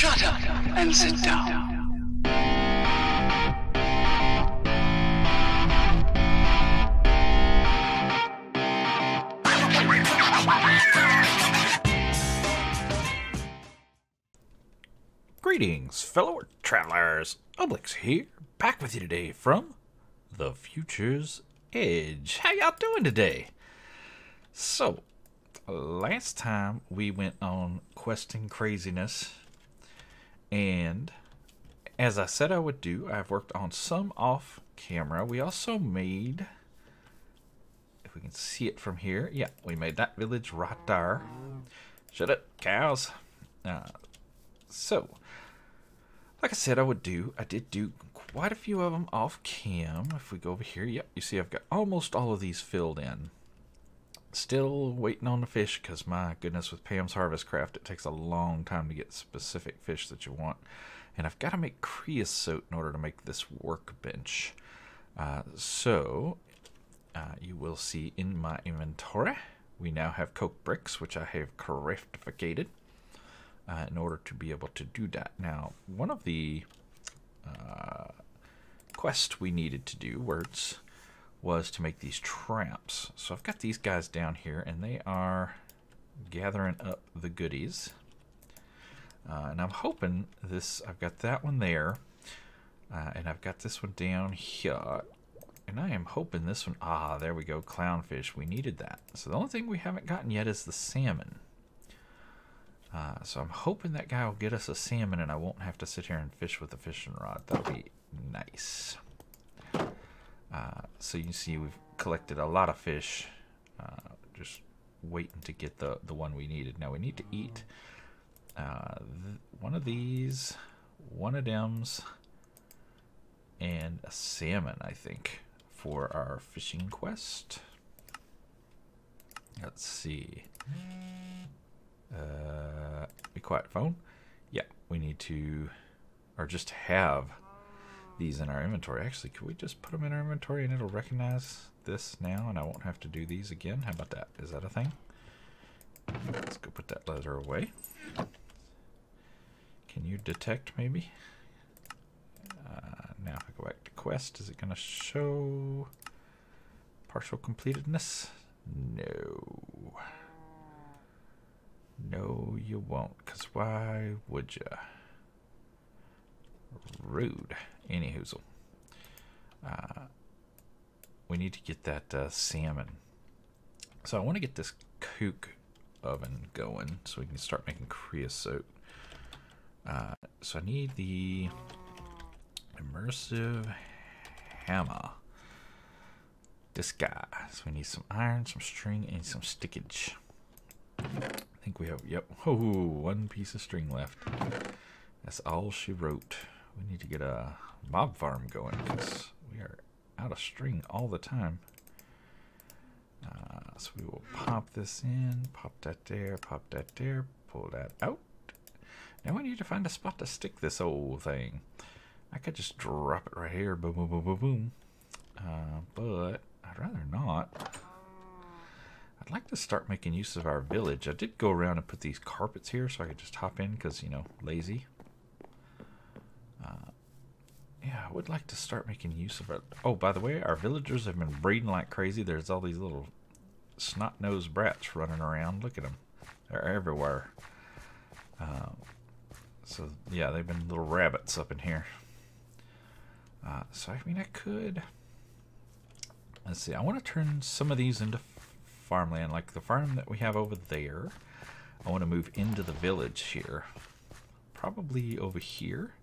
Shut up and sit down. Greetings, fellow travelers. Obelix here, back with you today from the Future's Edge. How y'all doing today? So, last time we went on questing craziness, and as I said I would do, I've worked on some off camera. We also made, if we can see it from here, yeah, we made that village right there. Shut up, cows. So, like I said I would do, I did do quite a few of them off cam. If we go over here, yep, you see I've got almost all of these filled in. Still waiting on the fish because, my goodness, with Pam's Harvest Craft, it takes a long time to get specific fish that you want. And I've got to make creosote in order to make this workbench. You will see in my inventory, we now have coke bricks, which I have craftificated in order to be able to do that. Now, one of the quests we needed to do, words, was to make these traps. So I've got these guys down here, and they are gathering up the goodies. And I'm hoping this, I've got that one there, and I've got this one down here. And I am hoping this one, there we go, clownfish, we needed that. So the only thing we haven't gotten yet is the salmon. So I'm hoping that guy will get us a salmon, and I won't have to sit here and fish with a fishing rod. That'll be nice. So you can see we've collected a lot of fish, just waiting to get the one we needed. Now we need to eat one of these, one of them's, and a salmon, I think, for our fishing quest. Let's see. Be quiet, phone. Yeah, we need to, or just have these in our inventory. Actually, could we just put them in our inventory and it'll recognize this now, and I won't have to do these again? How about that? Is that a thing? Let's go put that letter away. Can you detect, maybe? Now if I go back to quest, is it going to show partial completedness? No. No, you won't, because why would you? Rude. Anyhoozle. We need to get that salmon. So I want to get this cook oven going so we can start making creosote. So I need the immersive hammer. This guy. So we need some iron, some string, and some stickage. I think we have, yep. Oh, one piece of string left. That's all she wrote. We need to get a mob farm going because we are out of string all the time. So we will pop this in, pop that there, pull that out. Now we need to find a spot to stick this old thing. I could just drop it right here, boom, boom, boom, boom, boom. But I'd rather not. I'd like to start making use of our village. I did go around and put these carpets here so I could just hop in because, you know, lazy. Yeah, I would like to start making use of it. Oh, by the way, our villagers have been breeding like crazy. There's all these little snot-nosed brats running around. Look at them. They're everywhere. So, yeah, they've been little rabbits up in here. So, I mean, I could... Let's see. I want to turn some of these into farmland, like the farm that we have over there. I want to move into the village here. Probably over here.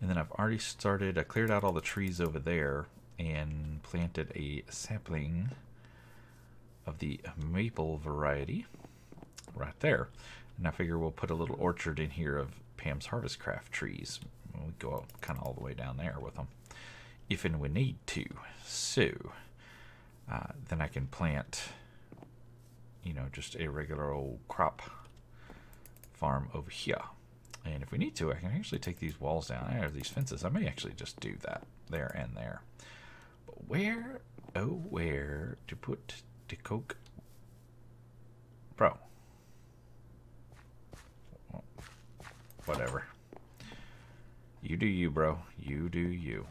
And then I've already started, I cleared out all the trees over there and planted a sapling of the maple variety right there. And I figure we'll put a little orchard in here of Pam's Harvest Craft trees. We'll go out kind of all the way down there with them if and when we need to. So then I can plant, you know, just a regular old crop farm over here. And if we need to, I can actually take these walls down. I have these fences. I may actually just do that there and there. But where, oh, where to put the coke? Bro. whatever. You do you, bro. You do you.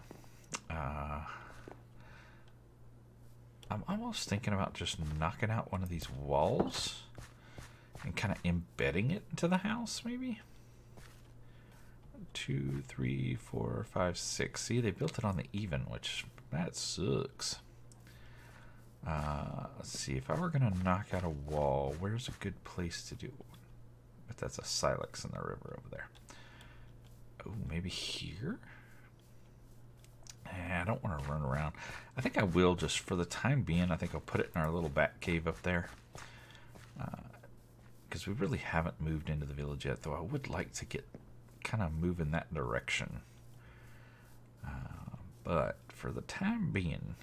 I'm almost thinking about just knocking out one of these walls and kind of embedding it into the house, maybe. 2, 3, 4, 5, 6. See, they built it on the even, which that sucks. Let's see. If I were gonna knock out a wall, where's a good place to do it? But that's a silex in the river over there. Oh, maybe here. I don't want to run around. I think I will, just for the time being. I think I'll put it in our little bat cave up there, because we really haven't moved into the village yet. Though I would like to get kind of move in that direction. But for the time being,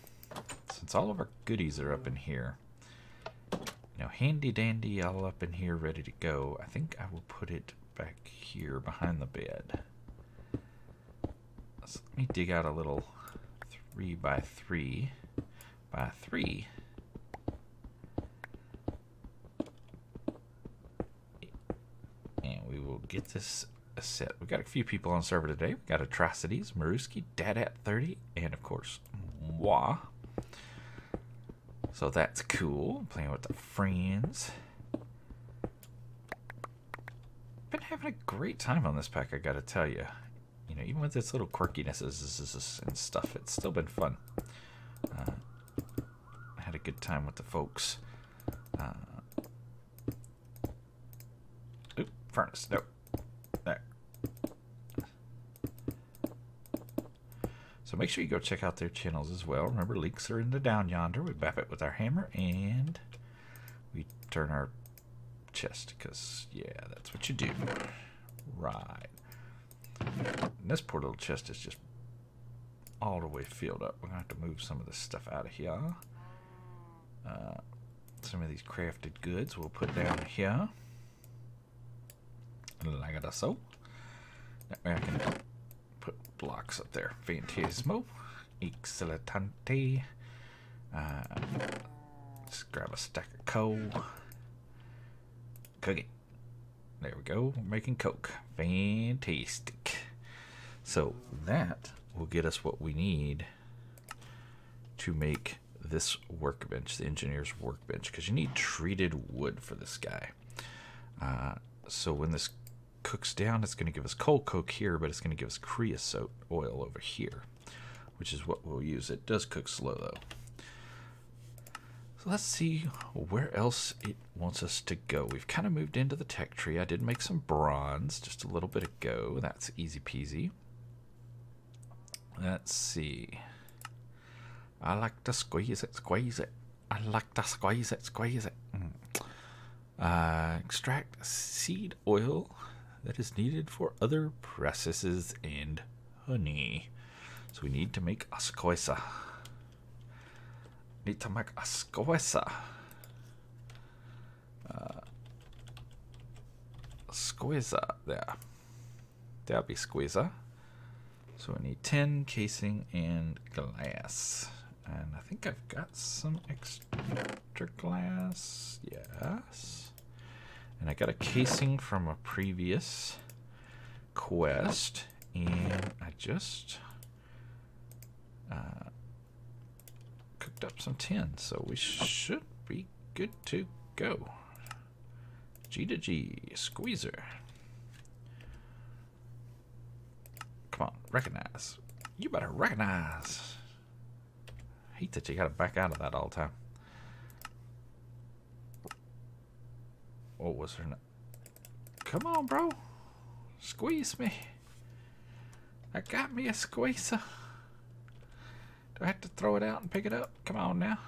since all of our goodies are up in here, you know, handy dandy, all up in here, ready to go. I think I will put it back here behind the bed. So let me dig out a little 3 by 3 by 3. And we will get this a set. We've got a few people on server today. We've got Atrocities, Mirrusky, Dadat30, and of course, moi. So that's cool. Playing with the friends. Been having a great time on this pack, I gotta tell you. You know, even with its little quirkinesses and stuff, it's still been fun. I had a good time with the folks. Oop, furnace, nope. There. So make sure you go check out their channels as well. Remember, links are in the down yonder. We bap it with our hammer and we turn our chest, because, yeah, that's what you do. Right. And this poor little chest is just all the way filled up. We're going to have to move some of this stuff out of here. Some of these crafted goods we'll put down here. Like that, so. That way I can put blocks up there. Fantasmo. Excellentante. Let's grab a stack of coal. Cook it. There we go. We're making coke. Fantastic. So that will get us what we need to make this workbench, the engineer's workbench, because you need treated wood for this guy. So when this cooks down, it's going to give us coal coke here, but it's going to give us creosote oil over here, which is what we'll use. It does cook slow, though. So let's see where else it wants us to go. We've kind of moved into the tech tree. I did make some bronze just a little bit ago. That's easy peasy. Let's see. I like to squeeze it, squeeze it. I like to squeeze it, squeeze it. Extract seed oil that is needed for other processes and honey. So we need to make ascoesa. Need to make ascoesa. Squeeza there. That'll be squeeza. So we need tin, casing, and glass. And I think I've got some extra glass. Yes. And I got a casing from a previous quest. And I just cooked up some tin. So we should be good to go. G to G. Squeezer. Come on. Recognize. You better recognize. I hate that you gotta back out of that all the time. Oh, was there not? Come on, bro. Squeeze me. I got me a squeezer. Do I have to throw it out and pick it up? Come on now.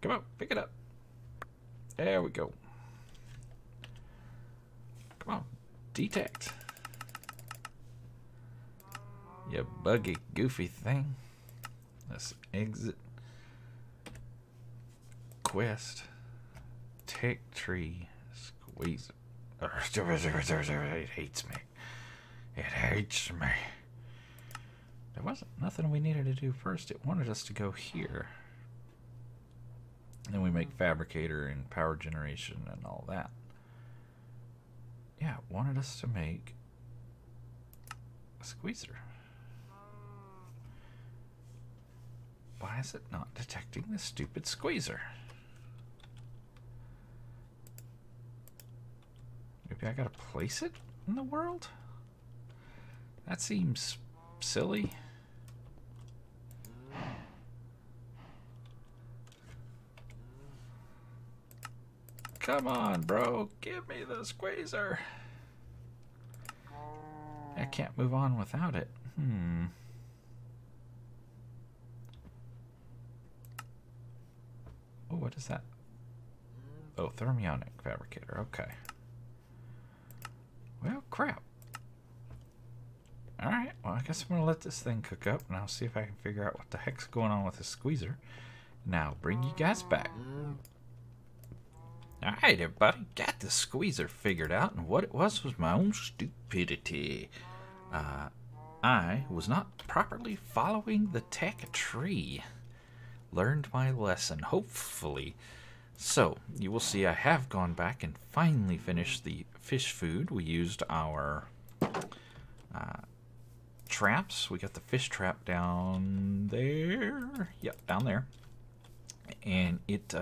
Come on, pick it up. There we go. Come on. Detect. You buggy, goofy thing. Let's exit. Quest. Tech tree. Squeeze. It hates me. It hates me. There wasn't nothing we needed to do first. It wanted us to go here. And then we make fabricator and power generation and all that. wanted us to make a squeezer. Why is it not detecting this stupid squeezer? Maybe I gotta place it in the world? That seems silly. Come on, bro. Give me the squeezer. I can't move on without it. Oh, what is that? Oh, thermionic fabricator. Okay. Well, crap. Alright, well, I guess I'm going to let this thing cook up, and I'll see if I can figure out what the heck's going on with the squeezer. Now, bring you guys back. Alright, everybody, got the squeezer figured out, and what it was my own stupidity. I was not properly following the tech tree. Learned my lesson, hopefully. So, you will see I have gone back and finally finished the fish food. We used our traps. We got the fish trap down there. Yep, down there. And it...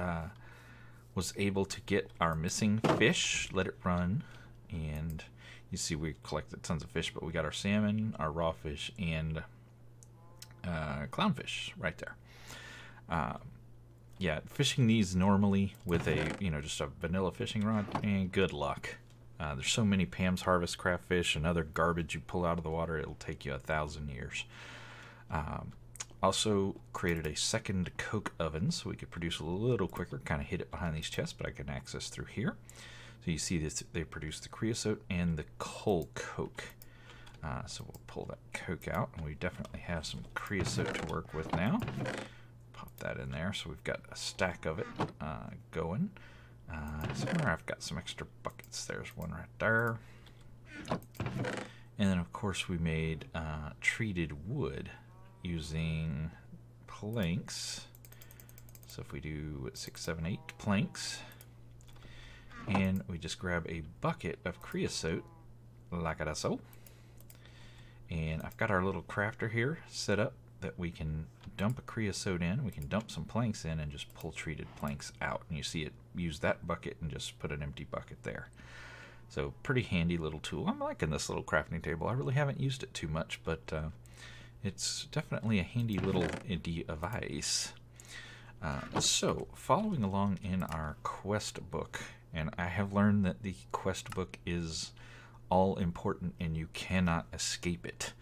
was able to get our missing fish, let it run, and you see we collected tons of fish, but we got our salmon, our raw fish, and clownfish right there. Yeah, fishing these normally with a, just a vanilla fishing rod, and good luck. There's so many Pam's Harvest Craft fish and other garbage you pull out of the water, it'll take you 1,000 years. Also created a second coke oven so we could produce a little quicker, kind of hid it behind these chests, but I can access through here. So you see this, they produce the creosote and the coal coke. So we'll pull that coke out, and we definitely have some creosote to work with now. Pop that in there, so we've got a stack of it going. Somewhere I've got some extra buckets. There's one right there. And then, of course, we made treated wood using planks. So if we do 6, 7, 8 planks, and we just grab a bucket of creosote like it so, and I've got our little crafter here set up that we can dump a creosote in, we can dump some planks in, and just pull treated planks out, and you see it use that bucket and just put an empty bucket there. So pretty handy little tool. I'm liking this little crafting table. I really haven't used it too much, but it's definitely a handy little device. So, following along in our quest book, and I have learned that the quest book is all important and you cannot escape it.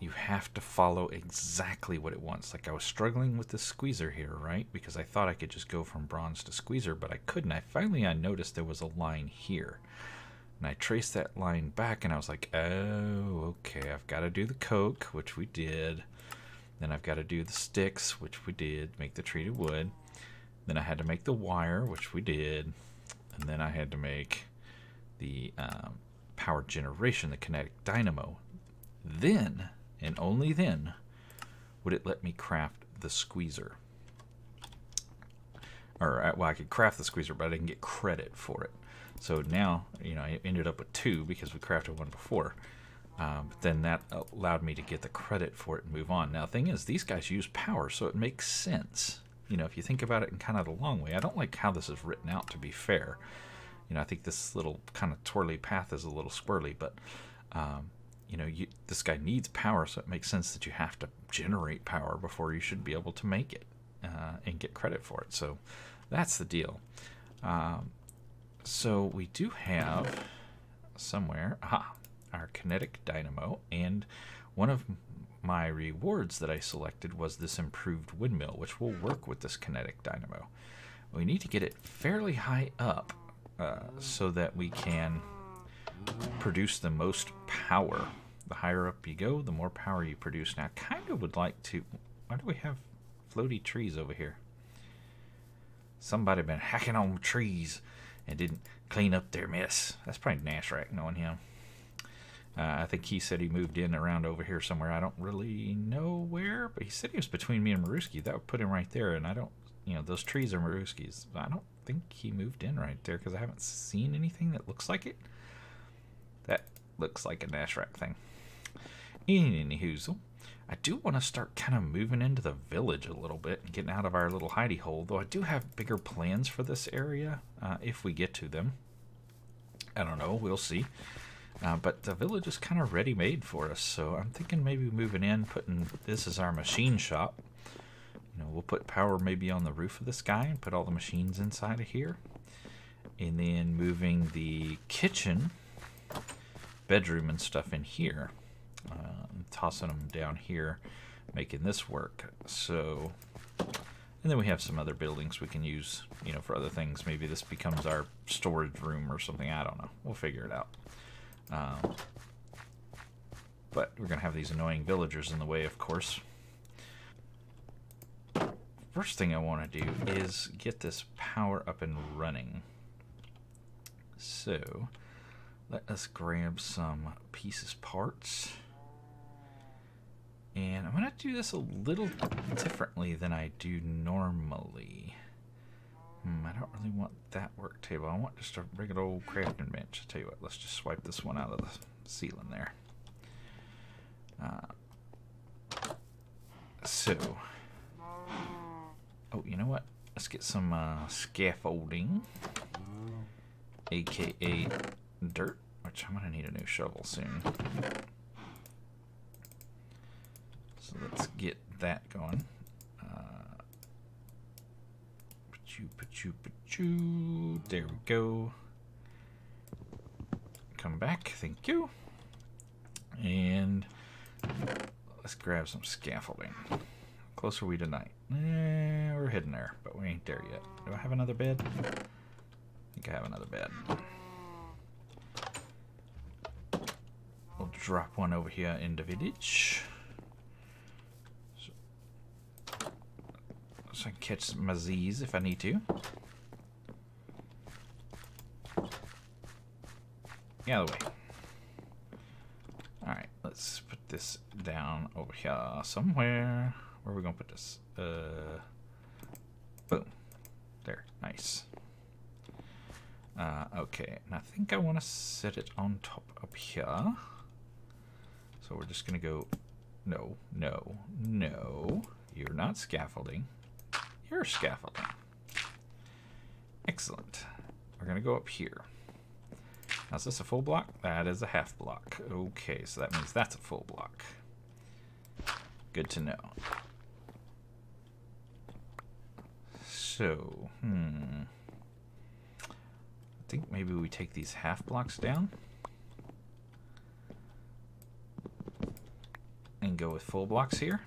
You have to follow exactly what it wants. Like, I was struggling with the squeezer here, right? Because I thought I could just go from bronze to squeezer, but I couldn't. I finally noticed there was a line here. And I traced that line back, and I was like, oh, okay, I've got to do the coke, which we did. Then I've got to do the sticks, which we did, make the treated wood. Then I had to make the wire, which we did. And then I had to make the power generation, the kinetic dynamo. Then, and only then, would it let me craft the squeezer. Or, well, I could craft the squeezer, but I didn't get credit for it. So now, I ended up with 2 because we crafted one before. But then that allowed me to get the credit for it and move on. Now, the thing is, these guys use power, so it makes sense. If you think about it in kind of the long way. I don't like how this is written out, to be fair. I think this little kind of twirly path is a little squirrely, but, this guy needs power, so it makes sense that you have to generate power before you should be able to make it and get credit for it. So that's the deal. So we do have somewhere our kinetic dynamo, and one of my rewards that I selected was this improved windmill, which will work with this kinetic dynamo. We need to get it fairly high up so that we can produce the most power. The higher up you go, the more power you produce. Now, I kind of would like to... Why do we have floaty trees over here? Somebody been hacking on trees and didn't clean up their mess. That's probably Gnashrakh, knowing him. I think he said he moved in around over here somewhere. I don't really know where, but he said he was between me and Mirrusky. That would put him right there, and I don't, those trees are Mirrusky's. I don't think he moved in right there because I haven't seen anything that looks like it. That looks like a Gnashrakh thing. Anyhoozle, I do want to start kind of moving into the village a little bit and getting out of our little hidey hole, though I do have bigger plans for this area if we get to them. I don't know, we'll see. But the village is kind of ready-made for us, so I'm thinking maybe moving in, putting this as our machine shop. You know, we'll put power maybe on the roof of this guy and put all the machines inside of here. And then moving the kitchen, bedroom and stuff in here. I'm tossing them down here, making this work. So, and then we have some other buildings we can use, you know, for other things. Maybe this becomes our storage room or something. I don't know. We'll figure it out. But we're going to have these annoying villagers in the way, of course. First thing I want to do is get this power up and running. So, let us grab some pieces, parts. And I'm going to do this a little differently than I do normally. I don't really want that work table. I want just a regular old crafting bench. I'll tell you what, let's just swipe this one out of the ceiling there. Oh, you know what? Let's get some scaffolding, aka dirt, which I'm going to need a new shovel soon. So let's get that going. There we go. Come back, thank you. And let's grab some scaffolding. How close are we to night? We're heading there, but we ain't there yet. Do I have another bed? I think I have another bed. We'll drop one over here in the village. So I can catch my Z's if I need to. The other way. Alright, let's put this down over here somewhere. Where are we going to put this? Boom. There. Nice. Okay, and I think I want to set it on top up here. So we're just going to go... No, no, no. You're not scaffolding. Your scaffolding. Excellent. We're going to go up here. Now, is this a full block? That is a half block. Okay, so that means that's a full block. Good to know. So, I think maybe we take these half blocks down and go with full blocks here.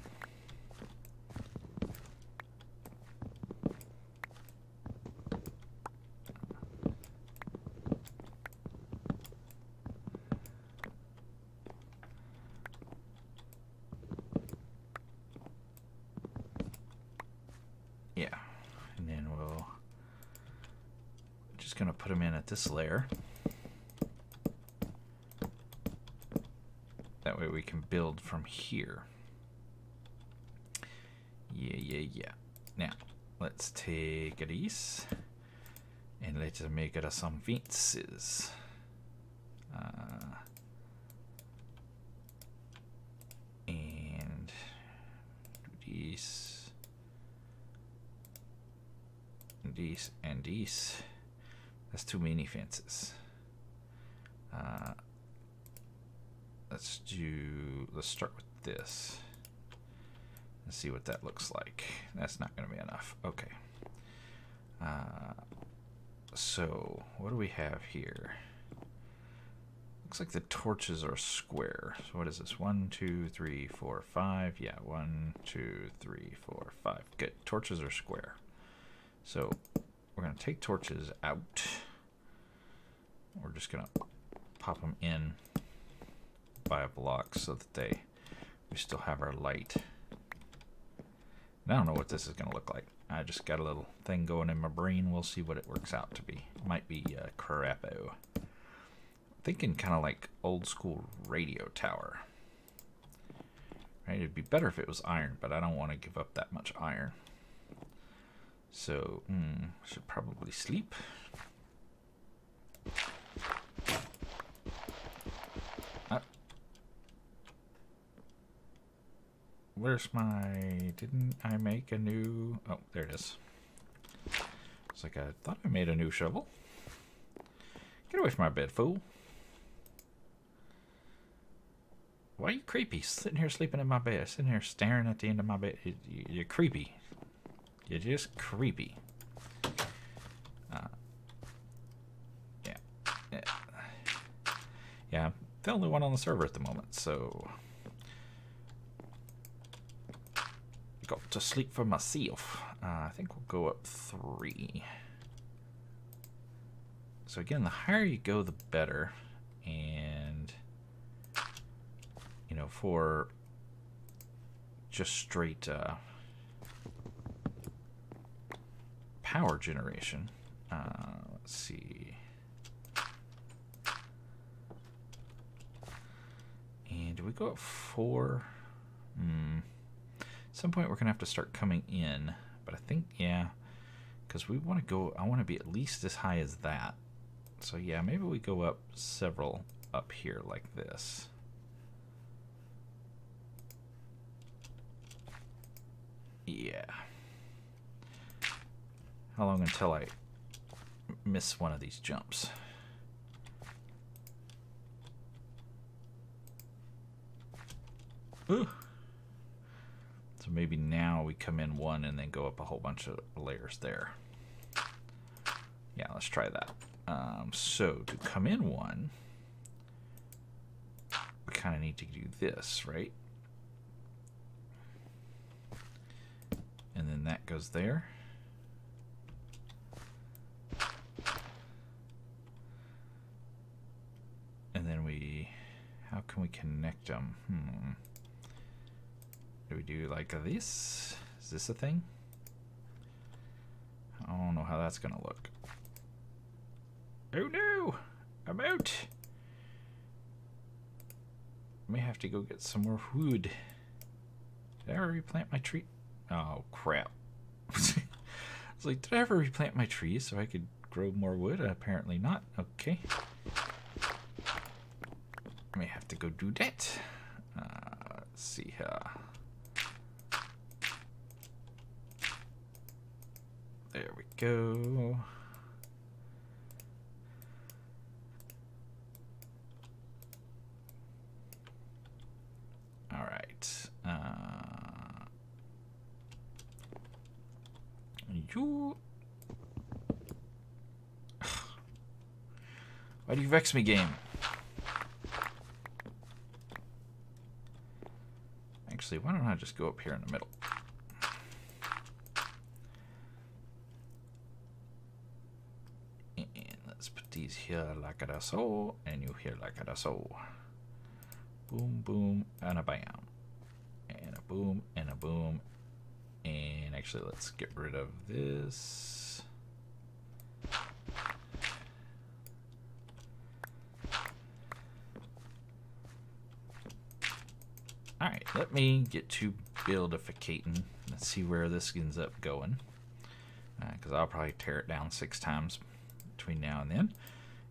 This layer. That way we can build from here. Yeah. Now, let's take this and let's make it some fences. And do this. And this and this. That's too many fences. Let's start with this. Let's see what that looks like. That's not gonna be enough. Okay. So what do we have here? Looks like the torches are square. So what is this? 1, 2, 3, 4, 5. Yeah, 1, 2, 3, 4, 5. Good, torches are square. So we're going to take torches out. We're just going to pop them in by a block so that we still have our light. And I don't know what this is going to look like. I just got a little thing going in my brain. We'll see what it works out to be. It might be crapo. I'm thinking kind of like old school radio tower. Right? It'd be better if it was iron, but I don't want to give up that much iron. So, I should probably sleep. where's my... Didn't I make a new... Oh, there it is. It's like I thought I made a new shovel. Get away from my bed, fool. Why are you creepy? Sitting here sleeping in my bed. Sitting here staring at the end of my bed. You're creepy. You're just creepy. Yeah, I'm the only one on the server at the moment, so... Got to sleep for myself. I think we'll go up 3. So again, the higher you go, the better. And, you know, for just straight power generation. Let's see. And do we go at 4? At some point we're gonna have to start coming in, but I think, yeah, because we want to go, I want to be at least as high as that. So yeah, maybe we go up several up here like this. Yeah. How long until I miss one of these jumps? Ooh. So maybe now we come in 1 and then go up a whole bunch of layers there. Yeah, let's try that. So to come in 1, we kind of need to do this, right? And then that goes there. And then we, how can we connect them? Do we do like this? Is this a thing? I don't know how that's gonna look. Oh no! I'm out! May have to go get some more wood. Did I ever replant my tree? Oh crap. I was like, did I ever replant my tree so I could grow more wood? Apparently not. Okay. May have to go do that. Let's see here. There we go. All right. You. Why do you vex me, game? Actually, why don't I just go up here in the middle? These here like a so, and you here like a so. Boom, boom, and a bam. And a boom, and a boom. And actually, let's get rid of this. Alright, let me get to buildificating. Let's see where this ends up going. Because I'll probably tear it down 6 times between now and then,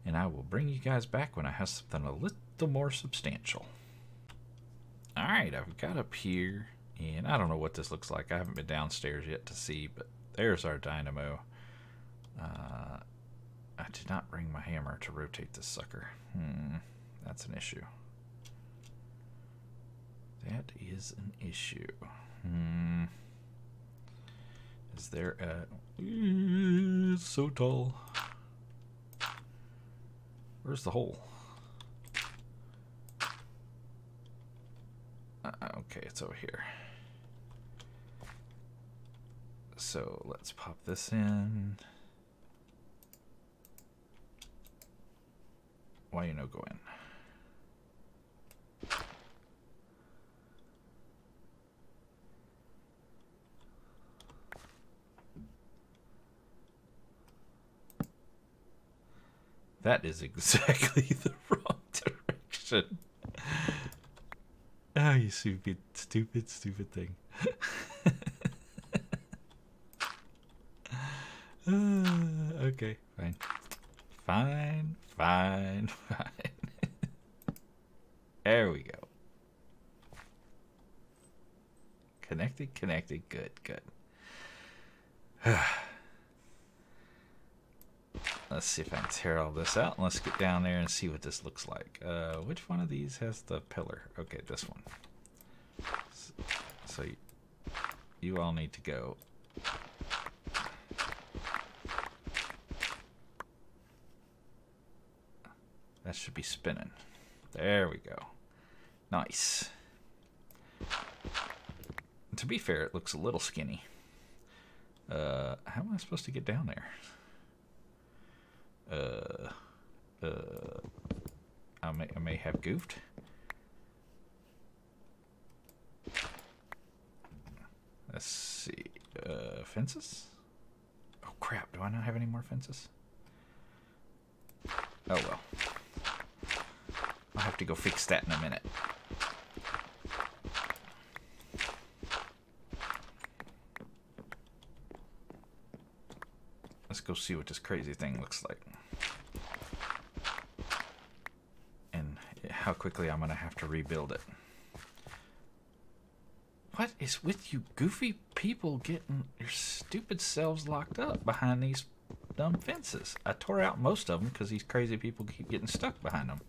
and I will bring you guys back when I have something a little more substantial. Alright, I've got up here, and I don't know what this looks like. I haven't been downstairs yet to see, but there's our dynamo. I did not bring my hammer to rotate this sucker. That's an issue. That is an issue. Is there a... It's so tall. Where's the hole? Okay, it's over here. So let's pop this in. Why you no go in? That is exactly the wrong direction. Oh, you stupid, stupid, stupid thing. Okay, fine. Fine, fine, fine. There we go. Connected, connected, good, good. Let's see if I can tear all this out. Let's get down there and see what this looks like. Which one of these has the pillar? Okay, this one. So you all need to go. That should be spinning. There we go. Nice. To be fair, it looks a little skinny. How am I supposed to get down there? I may have goofed. Let's see. Fences? Oh crap, do I not have any more fences? Oh well. I'll have to go fix that in a minute. Let's go see what this crazy thing looks like. And how quickly I'm gonna have to rebuild it. What is with you goofy people getting your stupid selves locked up behind these dumb fences? I tore out most of them because these crazy people keep getting stuck behind them.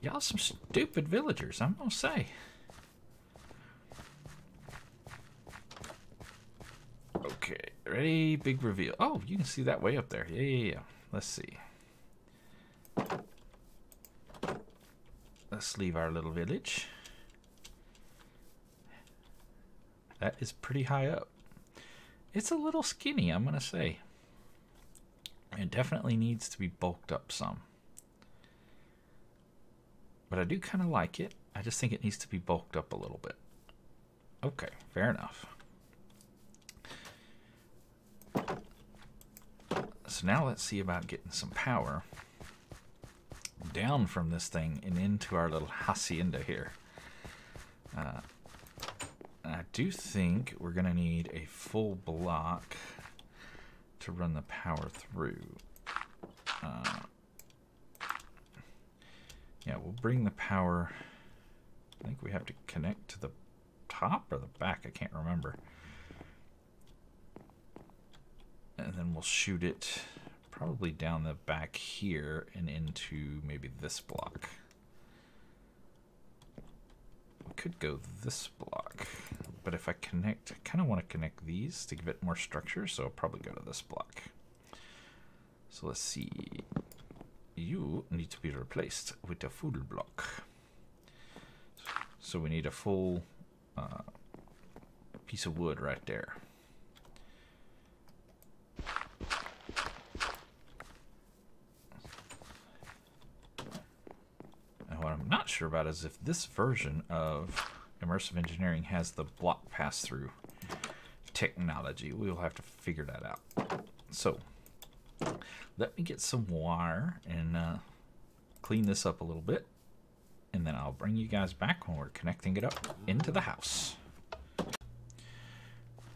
Y'all some stupid villagers, I'm gonna say. Okay, ready, big reveal. Oh, you can see that way up there. Yeah, yeah, yeah. Let's see. Let's leave our little village. That is pretty high up. It's a little skinny, I'm gonna say. It definitely needs to be bulked up some. But I do kind of like it. I just think it needs to be bulked up a little bit. Okay, fair enough. So now let's see about getting some power down from this thing and into our little hacienda here. I do think we're going to need a full block to run the power through. Yeah, we'll bring the power. I think we have to connect to the top or the back. I can't remember. And then we'll shoot it probably down the back here and into maybe this block. We could go this block, but if I connect, I kind of want to connect these to give it more structure, so I'll probably go to this block. So let's see. You need to be replaced with a full block. So we need a full piece of wood right there. And what I'm not sure about is if this version of Immersive Engineering has the block pass-through technology. We'll have to figure that out. So let me get some wire and clean this up a little bit, and then I'll bring you guys back when we're connecting it up into the house.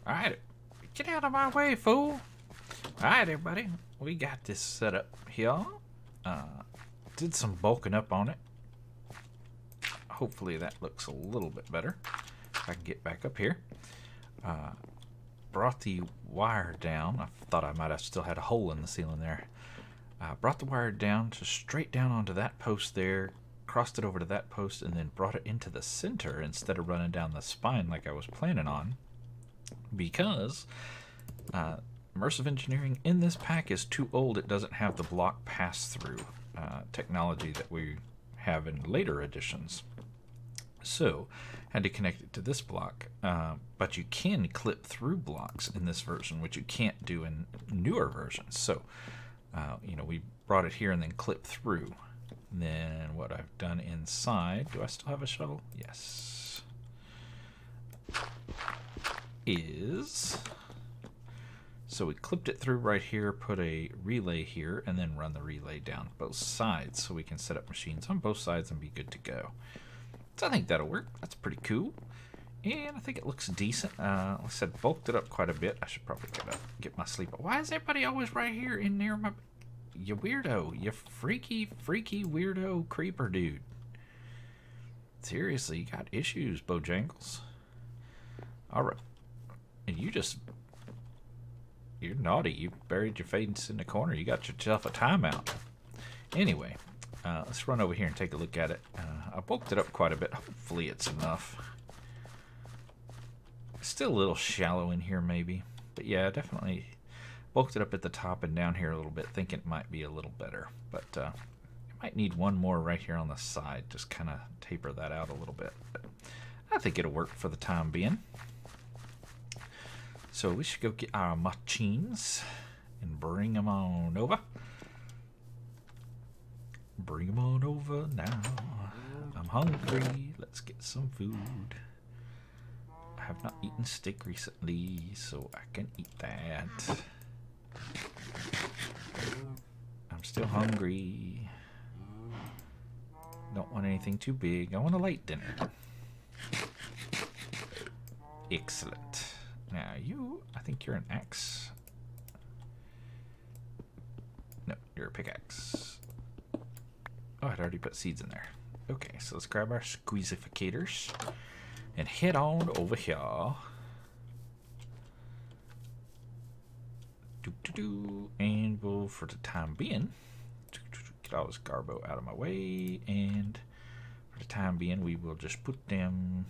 Alright, get out of my way, fool! Alright, everybody, we got this set up here. Did some bulking up on it. Hopefully that looks a little bit better. If I can get back up here. Brought the wire down. I thought I might have still had a hole in the ceiling there. Brought the wire down to straight down onto that post there, crossed it over to that post, and then brought it into the center instead of running down the spine like I was planning on, because Immersive Engineering in this pack is too old. It doesn't have the block pass-through technology that we have in later editions. So had to connect it to this block, but you can clip through blocks in this version, which you can't do in newer versions. So you know, we brought it here and then clip through. And then what I've done inside, do I still have a shovel? Yes. Is so we clipped it through right here, put a relay here, and then run the relay down both sides so we can set up machines on both sides and be good to go. So I think that'll work. That's pretty cool. And I think it looks decent. Like I said, bulked it up quite a bit. I should probably get my sleep. Why is everybody always right here in near my... You weirdo. You freaky, freaky weirdo creeper dude. Seriously, you got issues, Bojangles. All right. And you just... You're naughty. You buried your face in the corner. You got yourself a timeout. Anyway, let's run over here and take a look at it. I bulked it up quite a bit. Hopefully it's enough. It's still a little shallow in here maybe. But yeah, definitely bulked it up at the top and down here a little bit, thinking it might be a little better. But I might need one more right here on the side. Just kind of taper that out a little bit. But I think it'll work for the time being. So we should go get our machines and bring them on over. Bring them on over now. I'm hungry. Let's get some food. I have not eaten steak recently, so I can eat that. I'm still hungry. Don't want anything too big. I want a light dinner. Excellent. Now you, I think you're an axe. No, you're a pickaxe. Oh, I'd already put seeds in there. Okay, so let's grab our squeezificators and head on over here. And we'll, for the time being, get all this garbo out of my way. And for the time being, we will just put them.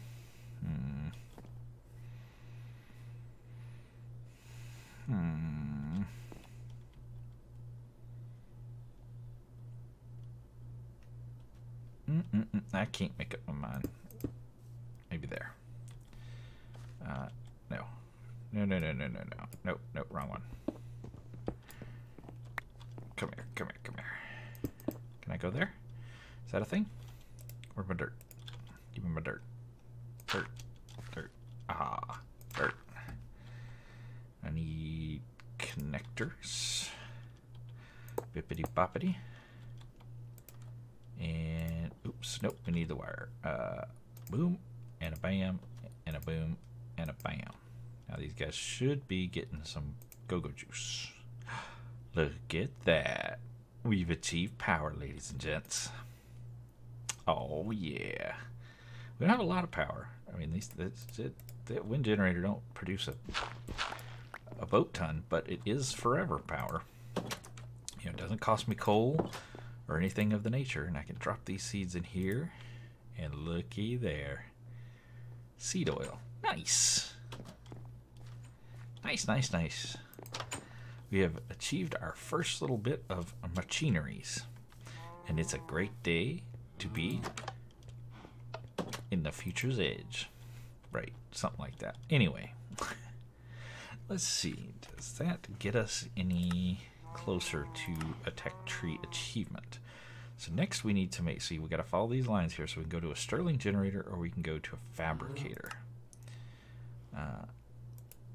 I can't make up my mind. Maybe there. No. No. Nope, nope, wrong one. Come here, come here, come here. Can I go there? Is that a thing? Where's my dirt? Give me my dirt. Dirt. Dirt. Ah, dirt. I need connectors. Bippity boppity. And oops, nope, we need the wire. Boom, and a bam, and a boom, and a bam. Now these guys should be getting some go-go juice. Look at that. We've achieved power, ladies and gents. Oh yeah. We don't have a lot of power. I mean, that wind generator don't produce a boat ton, but it is forever power. You know, it doesn't cost me coal or anything of the nature, and I can drop these seeds in here, and looky there, seed oil. Nice, nice, nice, nice. We have achieved our first little bit of machineries, and it's a great day to be in the Future's Edge, right? Something like that. Anyway. Let's see, does that get us any closer to a tech tree achievement? So next we need to make, see, we gotta follow these lines here, so we can go to a Stirling generator or we can go to a fabricator.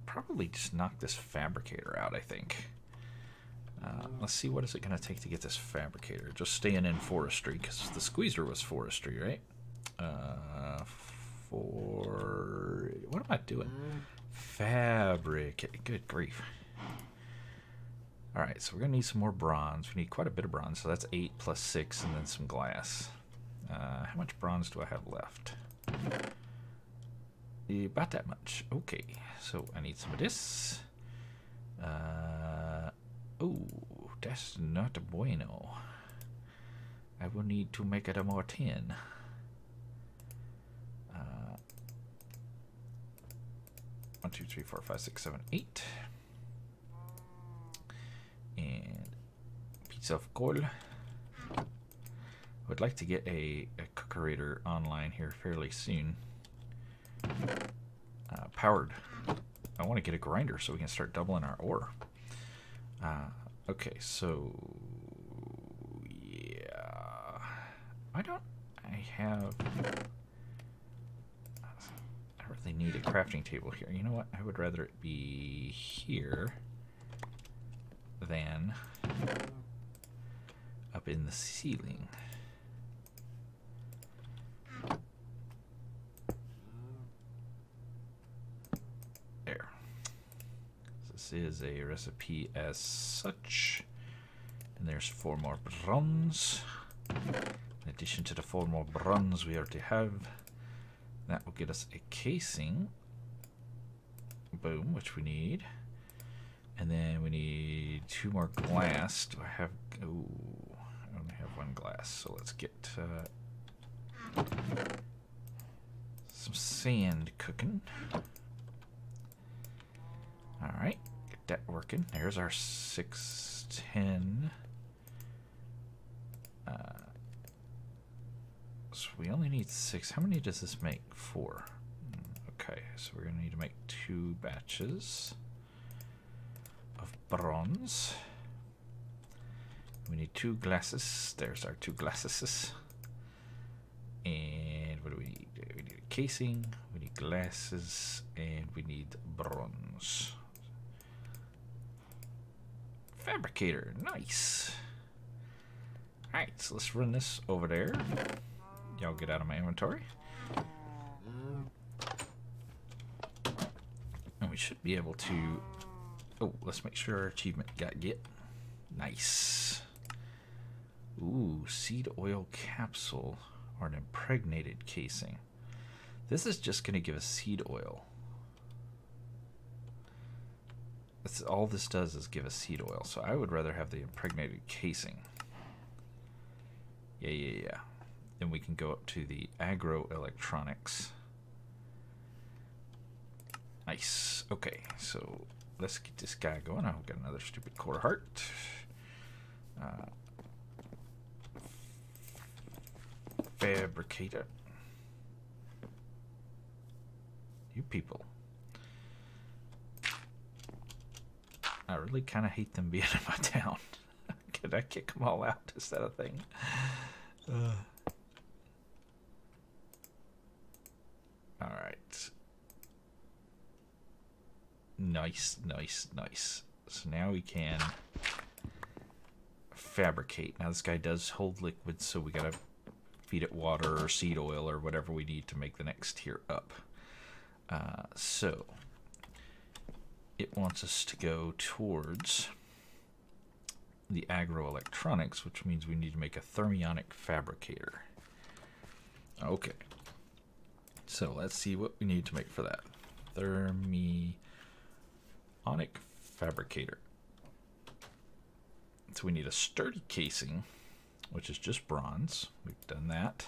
Probably just knock this fabricator out, I think. Let's see, what is it gonna take to get this fabricator? Just staying in forestry, because the squeezer was forestry, right? What am I doing? Fabricate. Good grief. All right, so we're gonna need some more bronze. We need quite a bit of bronze, so that's 8 plus 6, and then some glass. How much bronze do I have left? About that much. Okay, so I need some of this. Oh, that's not bueno. I will need to make it a more tin. One, two, three, four, five, six, seven, eight. And a piece of coal. I would like to get a cookerator online here fairly soon. Powered. I want to get a grinder so we can start doubling our ore. Okay, so yeah. Why don't I have... Really need a crafting table here. You know what? I would rather it be here than up in the ceiling. There. This is a recipe as such. And there's 4 more bronze. In addition to the 4 more bronze we already have, that will get us a casing Boom, which we need. And then we need 2 more glass. Do I have... Ooh, I only have 1 glass, so let's get some sand cooking. Alright, get that working. There's our 610. So we only need 6. How many does this make? 4. Okay, so we're going to need to make 2 batches of bronze. We need 2 glasses. There's our 2 glasses. And what do we need? We need a casing, we need glasses, and we need bronze. Fabricator, nice. Alright, so let's run this over there. Y'all get out of my inventory. And we should be able to... Oh, let's make sure our achievement got get. Nice. Ooh, seed oil capsule or an impregnated casing. This is just going to give us seed oil. That's all this does is give us seed oil. So I would rather have the impregnated casing. Yeah. Then we can go up to the agroelectronics. Nice. Okay, so let's get this guy going. I'll get another stupid core heart. Fabricator. You people. I really kind of hate them being in my town. Can I kick them all out? Is that a thing? Alright. Nice. So now we can fabricate. Now this guy does hold liquids, so we gotta feed it water or seed oil or whatever we need to make the next tier up. So it wants us to go towards the agroelectronics, which means we need to make a thermionic fabricator. Okay. So let's see what we need to make for that. Thermionic fabricator. So we need a sturdy casing, which is just bronze. We've done that.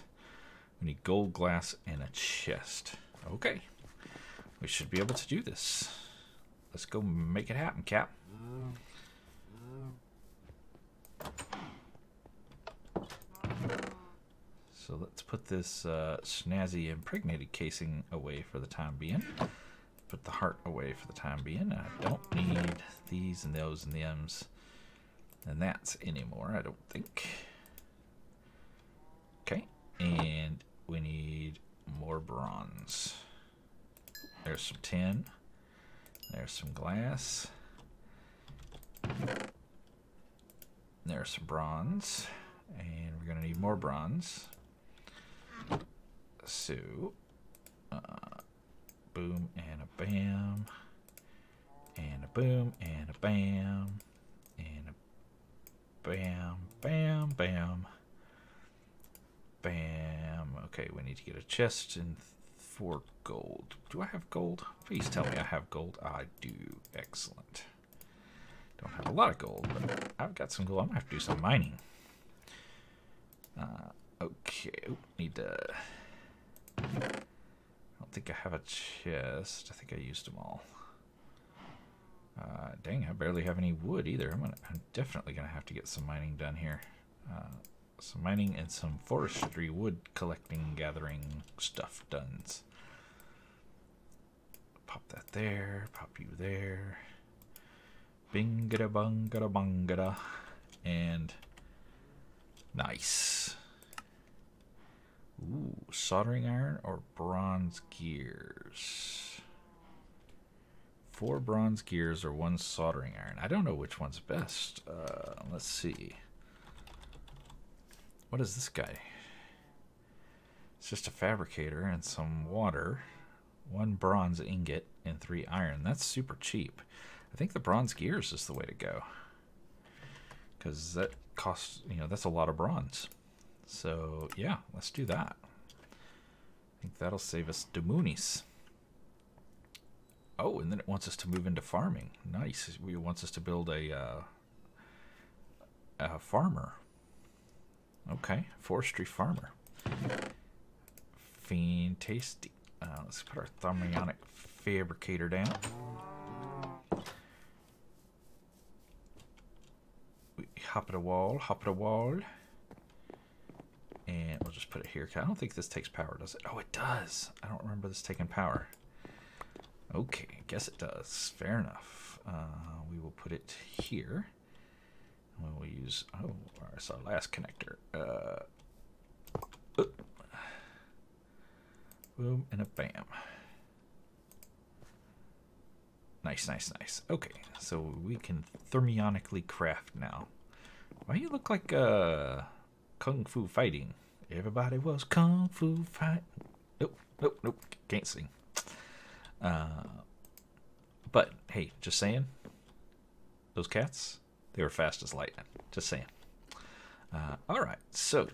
We need gold glass and a chest. Okay. We should be able to do this. Let's go make it happen, Cap. So let's put this snazzy impregnated casing away for the time being. Put the heart away for the time being. I don't need these and those and thems and that's anymore, I don't think. Okay, and we need more bronze. There's some tin. There's some glass. There's some bronze. And we're going to need more bronze. So, boom and a bam, and a boom and a bam, and a bam, bam, bam, bam. Okay, we need to get a chest and 4 gold. Do I have gold? Please tell me I have gold. I do. Excellent. Don't have a lot of gold, but I've got some gold. I'm going to have to do some mining. Okay, oh, need to... I don't think I have a chest. I think I used them all. Dang, I barely have any wood either. I'm definitely going to have to get some mining done here. Some mining and some forestry, wood collecting, gathering stuff done. Pop that there. Pop you there. Bingada bungada bungada. And... Nice. Ooh, soldering iron or bronze gears? 4 bronze gears or 1 soldering iron. I don't know which one's best. Let's see. What is this guy? It's just a fabricator and some water. 1 bronze ingot and 3 iron. That's super cheap. I think the bronze gears is the way to go. Because that costs, you know, that's a lot of bronze. So, yeah, let's do that. I think that'll save us the moonies. Oh, and then it wants us to move into farming. Nice. It wants us to build a farmer. Okay, forestry farmer. Fantastic. Let's put our thermionic fabricator down. We hop at a wall, hop at a wall. And we'll just put it here. I don't think this takes power, does it? Oh, it does. I don't remember this taking power. Okay, I guess it does. Fair enough. We will put it here. And we will use, oh, it's our last connector. Boom and a bam. Nice, nice, nice. Okay, so we can thermionically craft now. Why you look like Kung Fu Fighting? Everybody was Kung Fu Fight. Nope, nope, nope. Can't sing. But hey, just saying, those cats, they were fast as lightning. Just saying. All right, so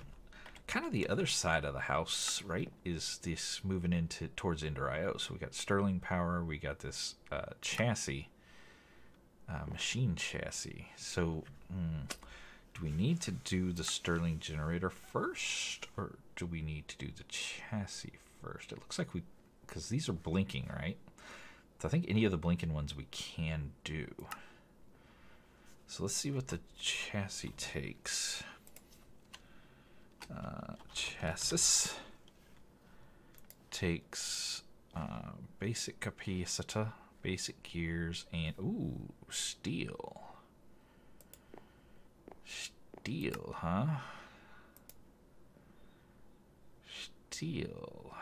kind of the other side of the house, right, is this moving into towards Ender I.O. So we got sterling power, we got this chassis, machine chassis. So do we need to do the sterling generator first, or do we need to do the chassis first? It looks like we, because these are blinking, right? So I think any of the blinking ones we can do. So let's see what the chassis takes. Chassis takes basic capacitor, basic gears, and ooh, steel. Steel, huh? Steel.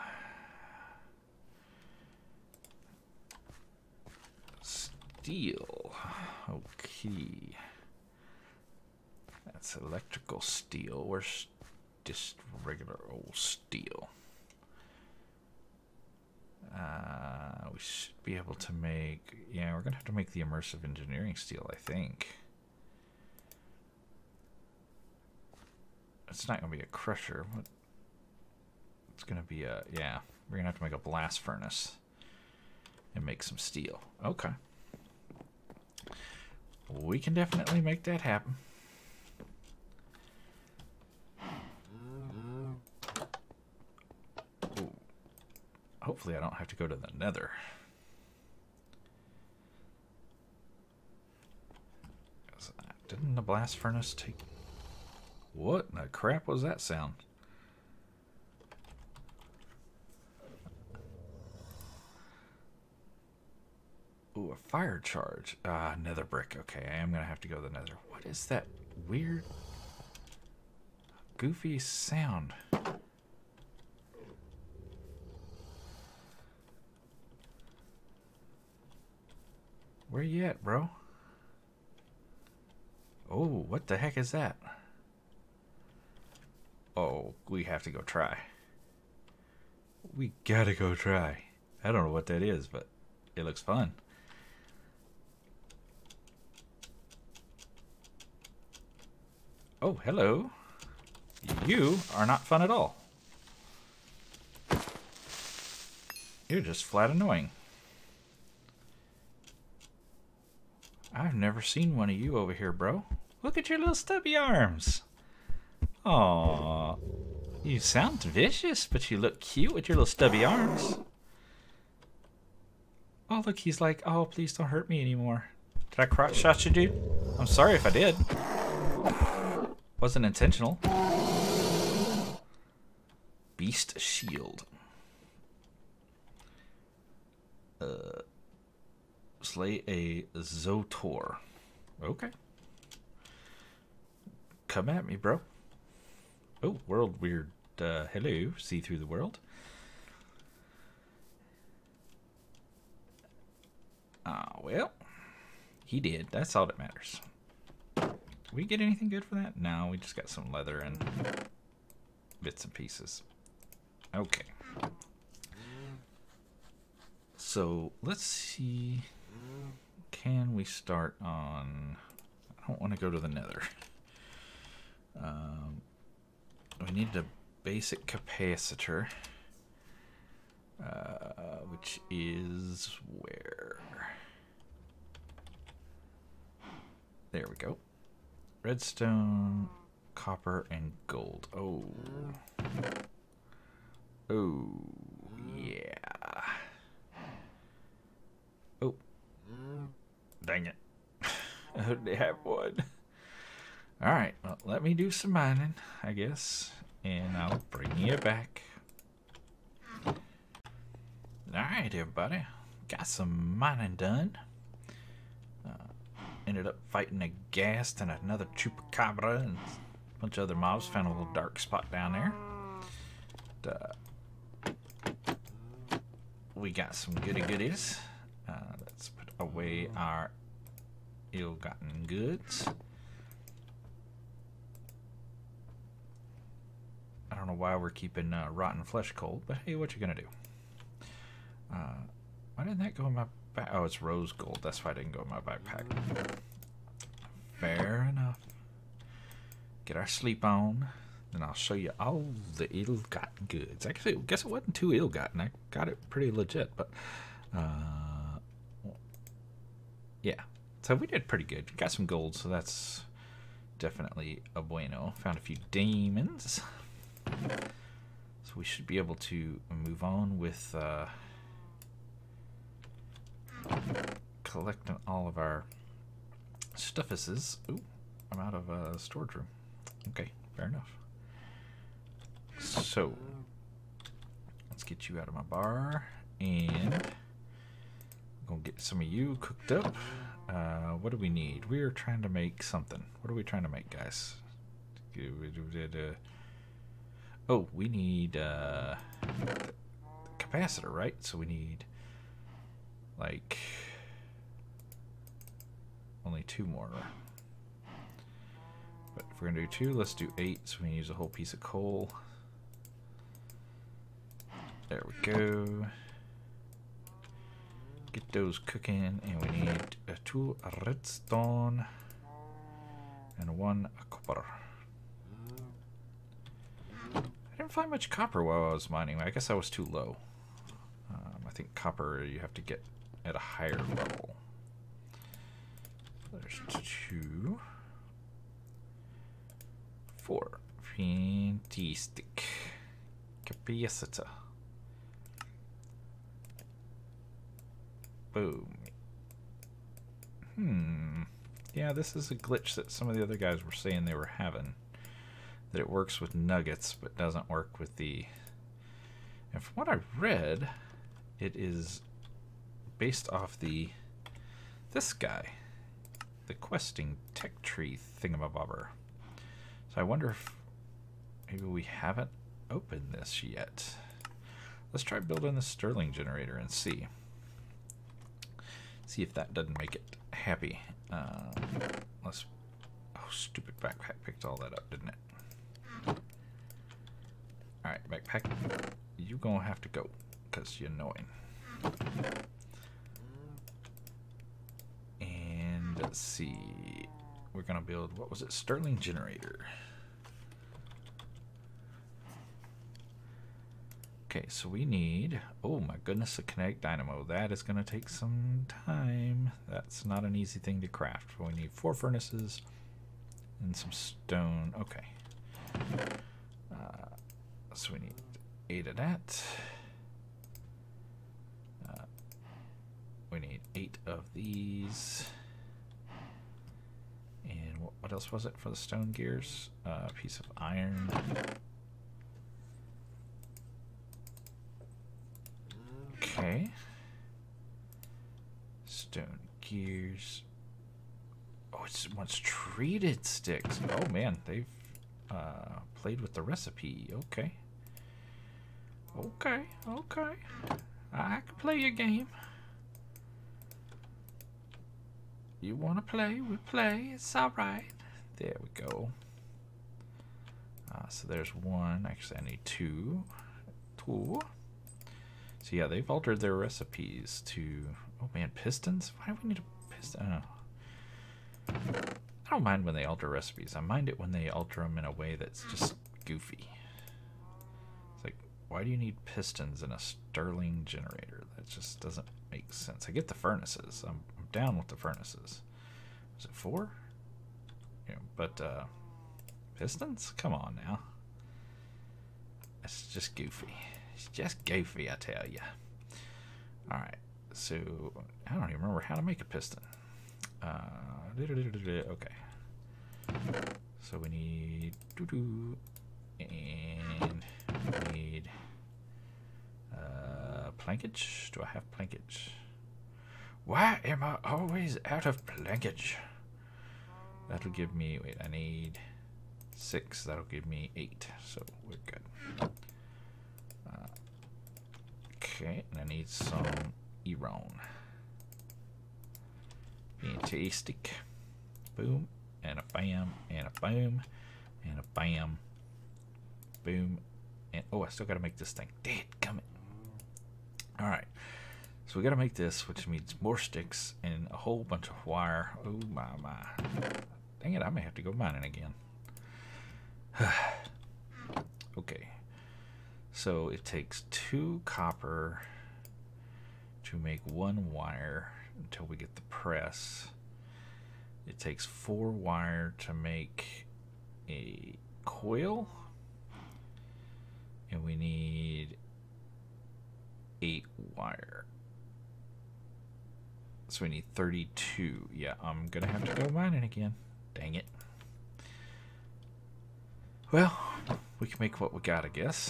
Steel. Okay. That's electrical steel. Where's just regular old steel? We should be able to make, yeah, we're gonna have to make the immersive engineering steel, I think. It's not gonna be a crusher, but it's gonna be a, yeah, we're gonna have to make a blast furnace and make some steel. Okay, we can definitely make that happen. Hopefully I don't have to go to the nether. Didn't the blast furnace take... What in the crap was that sound? Ooh, a fire charge. Nether brick. Okay, I am going to have to go to the nether. What is that weird, goofy sound? Where you at, bro? Oh, what the heck is that? Oh, we have to go try. We gotta go try. I don't know what that is, but it looks fun. Oh, hello. You are not fun at all. You're just flat annoying. I've never seen one of you over here, bro. Look at your little stubby arms. Aww. You sound vicious, but you look cute with your little stubby arms. Oh, look, he's like, oh, please don't hurt me anymore. Did I crotch shot you, dude? I'm sorry if I did. Wasn't intentional. Beast shield. Slay a Zotor. Okay. Come at me, bro. Oh, world weird. Hello. See through the world. Ah, well. He did. That's all that matters. We get anything good for that? No, we just got some leather and bits and pieces. Okay. So, let's see. Can we start on... I don't want to go to the nether. We need a basic capacitor. Which is where? There we go. Redstone, copper, and gold. Oh. Oh, yeah. Oh. Dang it. I only have one. Alright, well, let me do some mining, I guess. And I'll bring you back. Alright, everybody. Got some mining done. Ended up fighting a ghast and another chupacabra and a bunch of other mobs. Found a little dark spot down there. And, we got some goody goodies. Let's put away our ill-gotten goods. I don't know why we're keeping rotten flesh cold, but hey, what you gonna do? Why didn't that go in my backpack? Oh, it's rose gold. That's why it didn't go in my backpack. Fair enough. Get our sleep on, then I'll show you all the ill-gotten goods. Actually, I guess it wasn't too ill-gotten. I got it pretty legit, but yeah. So we did pretty good. Got some gold, so that's definitely a bueno. Found a few diamonds. So we should be able to move on with collecting all of our stuffuses. Ooh, I'm out of a storage room. Okay, fair enough. So let's get you out of my bar, and I'm gonna get some of you cooked up. What do we need? We are trying to make something. What are we trying to make, guys? Oh, we need the capacitor, right? So we need like only 2 more. But if we're gonna do 2, let's do 8. So we can use a whole piece of coal. There we go. Get those cooking, and we need 2 redstone and 1 copper. I didn't find much copper while I was mining. I guess I was too low. I think copper you have to get at a higher level. There's 2, 4. Fantastic. Capacitor. Boom. Yeah, this is a glitch that some of the other guys were saying they were having. That it works with nuggets but doesn't work with the, and from what I read, it is based off the this guy, the questing tech tree thingamabobber. So I wonder if maybe we haven't opened this yet. Let's try building the Stirling generator and see if that doesn't make it happy. Let's, oh, stupid backpack picked all that up, didn't it? Alright, backpack, you gonna have to go, because you're annoying. And let's see, we're gonna build, what was it, Stirling generator. Okay, so we need, oh my goodness, a kinetic dynamo. That is gonna take some time. That's not an easy thing to craft. We need 4 furnaces and some stone. Okay. So we need 8 of that. We need 8 of these. And what else was it for the stone gears? A piece of iron. Okay. Stone gears. Oh, it's once treated sticks. Oh man, they've played with the recipe. Okay. Okay, okay. I can play your game. You wanna play, we play, it's alright. There we go. So there's 1, actually I need 2. So yeah, they've altered their recipes to, oh man, pistons? Why do we need a piston? Oh. I don't mind when they alter recipes. I mind it when they alter them in a way that's just goofy. Why do you need pistons in a Stirling generator? That just doesn't make sense. I get the furnaces. I'm down with the furnaces. Was it 4? You know, but pistons? Come on now. That's just goofy. It's just goofy, I tell you. All right. So I don't even remember how to make a piston. Okay. So we need and we need plankage. Do I have plankage? Why am I always out of plankage? That'll give me, wait, I need 6. That'll give me 8. So we're good. Okay, and I need some Eron. Fantastic. Boom, and a bam, and a boom, and a bam. Boom, and oh, I still gotta make this thing. Dadgummit. Alright, so we gotta make this, which means more sticks and a whole bunch of wire. Oh my, my. Dang it, I may have to go mining again. Okay, so it takes 2 copper to make 1 wire until we get the press. It takes 4 wire to make a coil, and we need 8 wire, so we need 32. Yeah, I'm gonna have to go mining again. Dang it. Well, we can make what we got, I guess,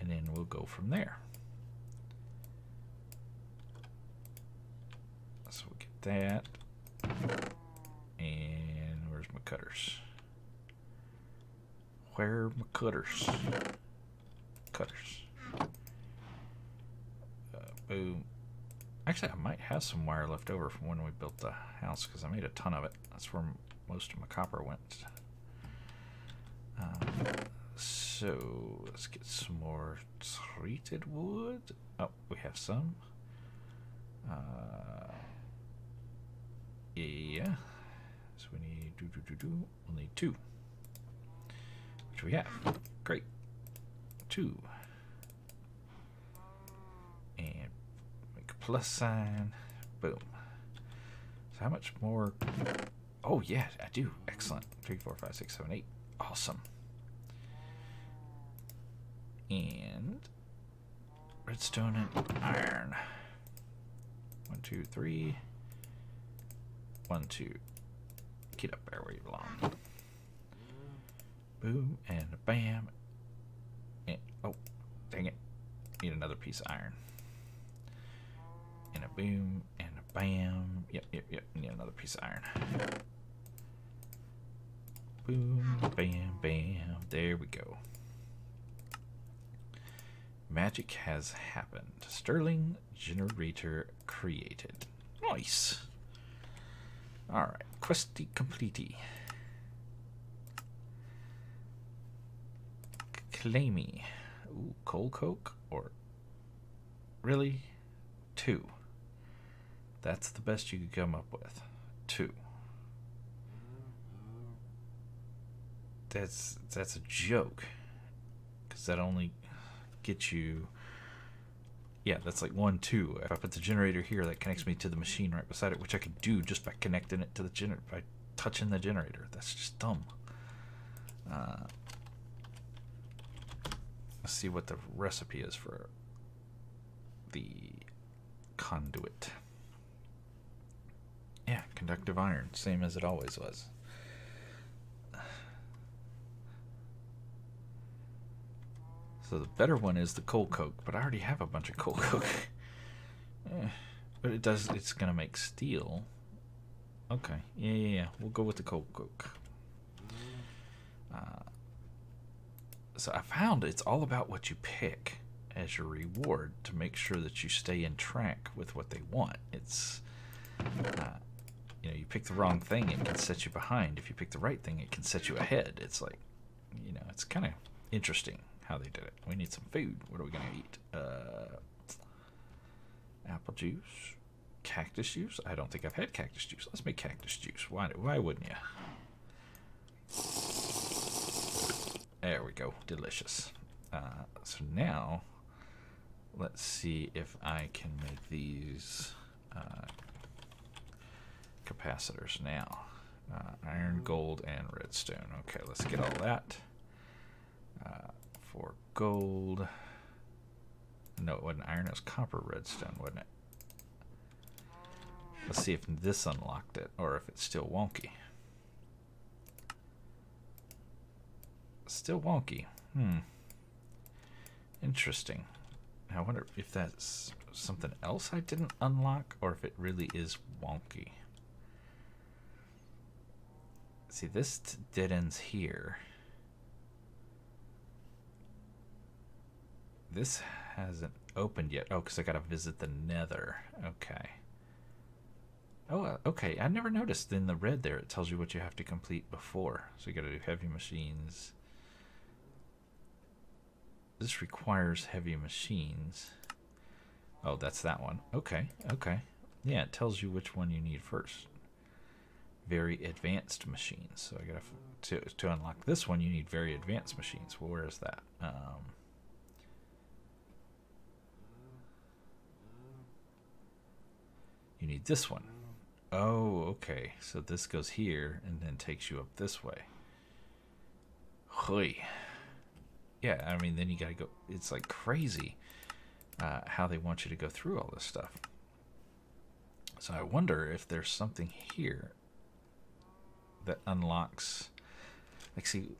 and then we'll go from there. So we'll get that. And where's my cutters? Where are my cutters? Cutters. Boom. Actually, I might have some wire left over from when we built the house, because I made a ton of it. That's where most of my copper went. So let's get some more treated wood. Oh, we have some. Yeah. So we need We'll need 2, which we have. Great. 2. And make a plus sign. Boom. So how much more? Oh yeah, I do. Excellent. 3, 4, 5, 6, 7, 8. Awesome. And redstone and iron. 1, 2, 3. 1, 2. Get up there where you belong. Boom and bam. And oh, dang it. Need another piece of iron. And a boom and a bam. Yep. Need another piece of iron. Boom, bam, bam. There we go. Magic has happened. Sterling generator created. Nice. All right, questy completey. Claimy. Ooh, coal coke or really 2. That's the best you could come up with. 2. That's a joke, because that only gets you, yeah, that's like 1, 2. If I put the generator here, that connects me to the machine right beside it, which I could do just by connecting it to the generator, by touching the generator. That's just dumb. Let's see what the recipe is for the conduit. Yeah, conductive iron, same as it always was. So the better one is the coal coke, but I already have a bunch of coal coke. But it does, it's gonna make steel. Okay, yeah. We'll go with the coal coke. So I found it's all about what you pick as your reward to make sure that you stay in track with what they want. It's, you know, you pick the wrong thing, it can set you behind. If you pick the right thing, it can set you ahead. It's like, you know, it's kind of interesting how they did it. We need some food. What are we gonna eat? Apple juice, cactus juice. I don't think I've had cactus juice. Let's make cactus juice. Why wouldn't you? There we go. Delicious. So now let's see if I can make these capacitors now. Iron, gold, and redstone. Okay, let's get all that. For gold. No, it wasn't iron, it was copper redstone, wasn't it? Let's see if this unlocked it, or if it's still wonky. Still wonky. Hmm. Interesting. I wonder if that's something else I didn't unlock, or if it really is wonky. See, this dead ends here. This hasn't opened yet. Oh, because I got to visit the nether. Okay. Oh, okay. I never noticed in the red there it tells you what you have to complete before. So you got to do heavy machines. This requires heavy machines. Oh, that's that one. Okay, okay. Yeah, it tells you which one you need first. Very advanced machines. So I got to unlock this one, you need very advanced machines. Well, where is that? You need this one. Oh, okay. So this goes here and then takes you up this way. Hoy. Yeah, I mean, then you gotta go. It's like crazy how they want you to go through all this stuff. So I wonder if there's something here that unlocks. Like, see,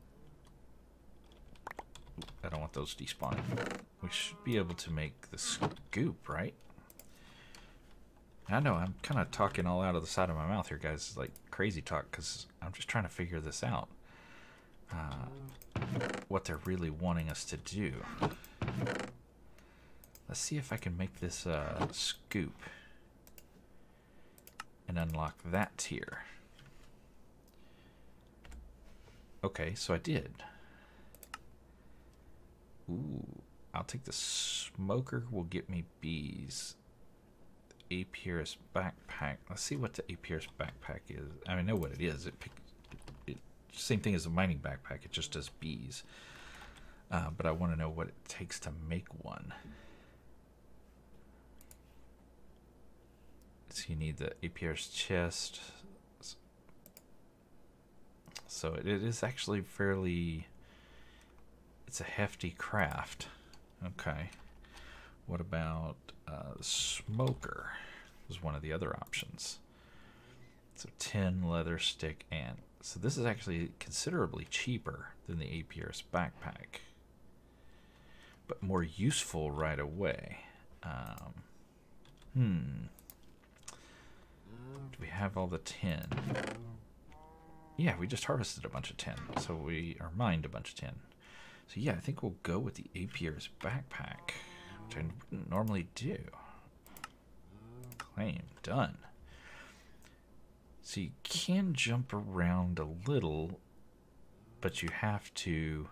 I don't want those despawning. We should be able to make the scoop, right? I know, I'm kind of talking all out of the side of my mouth here, guys. It's like crazy talk, because I'm just trying to figure this out. What they're really wanting us to do. Let's see if I can make this scoop and unlock that tier. Okay, so I did. Ooh, I'll take the smoker, will get me bees. Apiarist backpack. Let's see what the apiarist backpack is. I mean, I know what it is. It same thing as a mining backpack. It just does bees. But I want to know what it takes to make one. So you need the apiarist chest. So it is actually fairly. It's a hefty craft. Okay. What about smoker? Was one of the other options. So tin, leather, stick, and so this is actually considerably cheaper than the apiarist backpack, but more useful right away. Do we have all the tin? Yeah, we just harvested a bunch of tin, so we are mined a bunch of tin. So yeah, I think we'll go with the apiarist backpack. I wouldn't normally do. Claim done. So you can jump around a little, but you have to.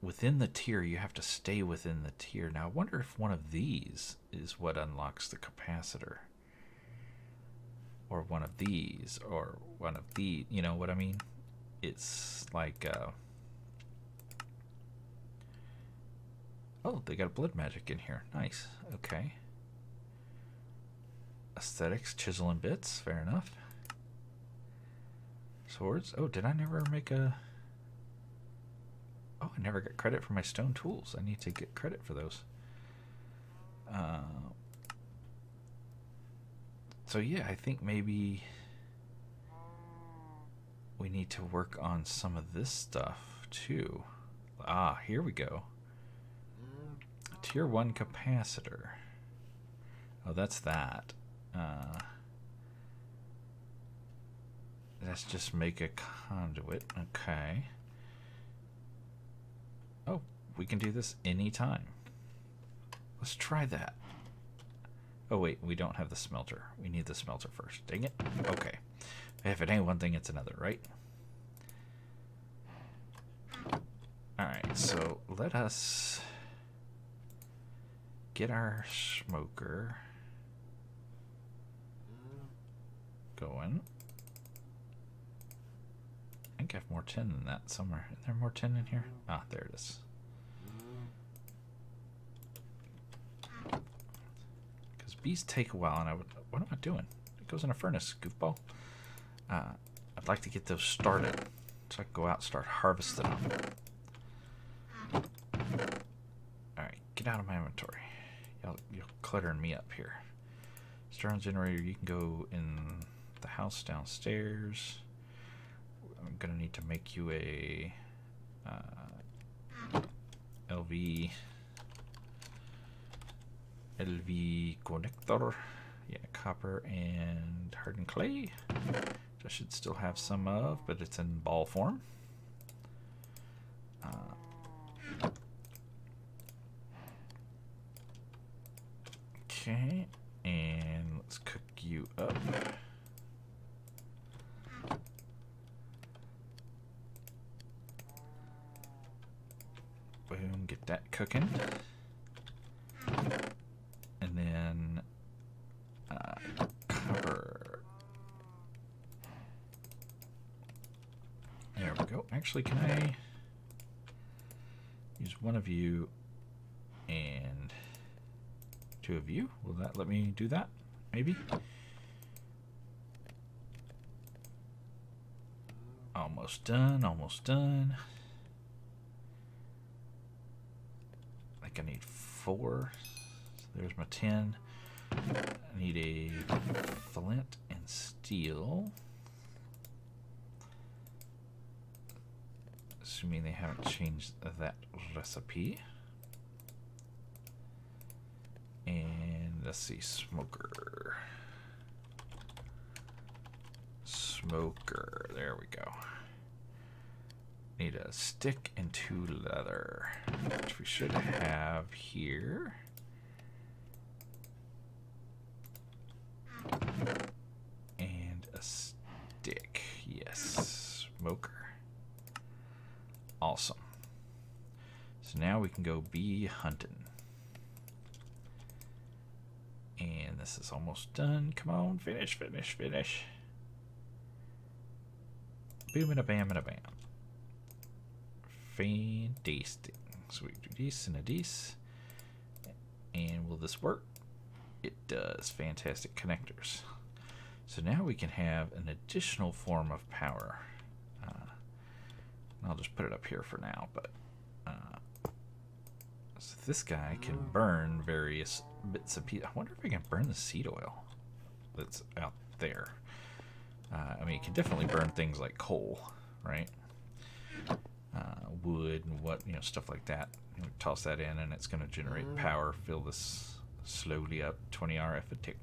Within the tier. You have to stay within the tier. Now I wonder if one of these is what unlocks the capacitor, or one of these, or one of the. You know what I mean? It's like. Oh, they got blood magic in here. Nice. Okay. Aesthetics, chisel and bits. Fair enough. Swords. Oh, did I never make a... Oh, I never got credit for my stone tools. I need to get credit for those. So yeah, I think maybe we need to work on some of this stuff too. Ah, here we go. Tier 1 capacitor. Oh, that's that. Let's just make a conduit. Okay. Oh, we can do this anytime. Let's try that. Oh, wait, we don't have the smelter. We need the smelter first. Dang it. Okay. If it ain't one thing, it's another, right? Alright, so let us... get our smoker going. I think I have more tin than that somewhere. Is there more tin in here? Ah, there it is. Because bees take a while, and I would. What am I doing? goes in a furnace, goofball. I'd like to get those started so I can go out and start harvesting them. Alright, get out of my inventory. You're cluttering me up here. Stern generator, you can go in the house downstairs. I'm going to need to make you a LV connector. Yeah, copper and hardened clay. I should still have some of, but it's in ball form. Okay, and let's cook you up. Boom, get that cooking. And then cover. There we go. Actually, can I use one of you and two of you? Will that let me do that? Maybe? Almost done, almost done. I think I need 4. So there's my 10. I need a flint and steel. Assuming they haven't changed that recipe. And let's see, smoker. Smoker, there we go. Need a stick and 2 leather, which we should have here. And a stick, yes, smoker. Awesome. So now we can go bee hunting. And this is almost done. Come on, finish, finish, finish. Boom and a bam and a bam. Fantastic. So we do this and a this. And will this work? It does. Fantastic connectors. So now we can have an additional form of power. I'll just put it up here for now, but so this guy can burn various bits of pieces. I wonder if I can burn the seed oil that's out there. I mean, it can definitely burn things like coal, right? Wood and what, you know, stuff like that. You know, toss that in and it's going to generate power. Fill this slowly up, 20 RF a tick.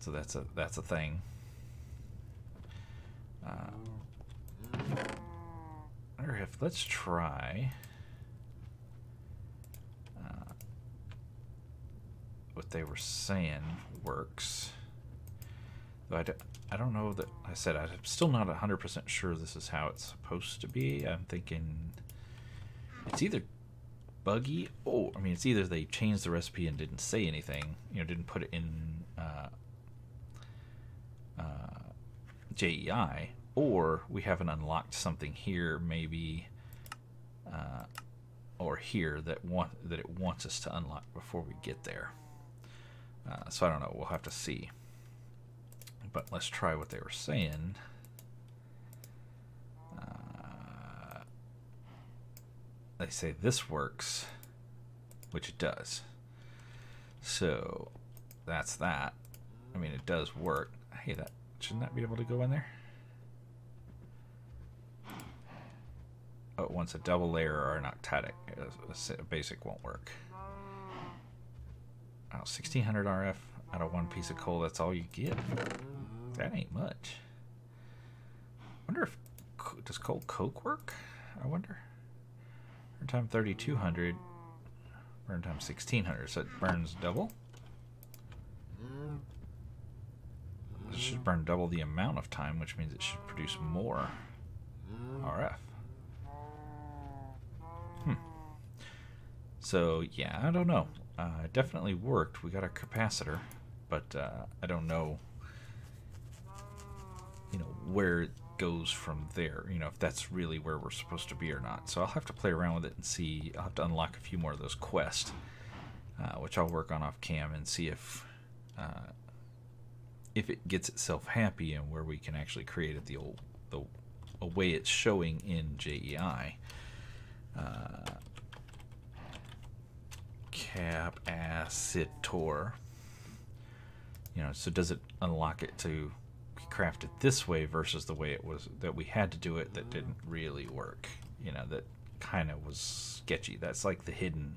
So that's a thing. Let's try what they were saying works. Though I don't know that I said I'm still not 100% sure this is how it's supposed to be. I'm thinking it's either buggy or, I mean, it's either they changed the recipe and didn't say anything, you know, didn't put it in JEI. Or we haven't unlocked something here, maybe, or here that it wants us to unlock before we get there. So I don't know. We'll have to see. But let's try what they were saying. They say this works, which it does. So that's that. I mean, it does work. Hey, that shouldn't that be able to go in there? It wants a double layer or an octatic. A basic won't work. Oh, 1600 RF out of 1 piece of coal. That's all you get. That ain't much. Wonder if does coal coke work? I wonder. Burn time 3200. Burn time 1600. So it burns double. It should burn double the amount of time, which means it should produce more RF. So, yeah, I don't know. It definitely worked. We got a capacitor, but I don't know, you know, where it goes from there. You know, if that's really where we're supposed to be or not. So I'll have to play around with it and see. I'll have to unlock a few more of those quests, which I'll work on off cam and see if if it gets itself happy and where we can actually create it the way it's showing in JEI. Capacitor. You know, so does it unlock it to craft it this way versus the way it was that we had to do it that didn't really work? You know, that kind of was sketchy. That's like the hidden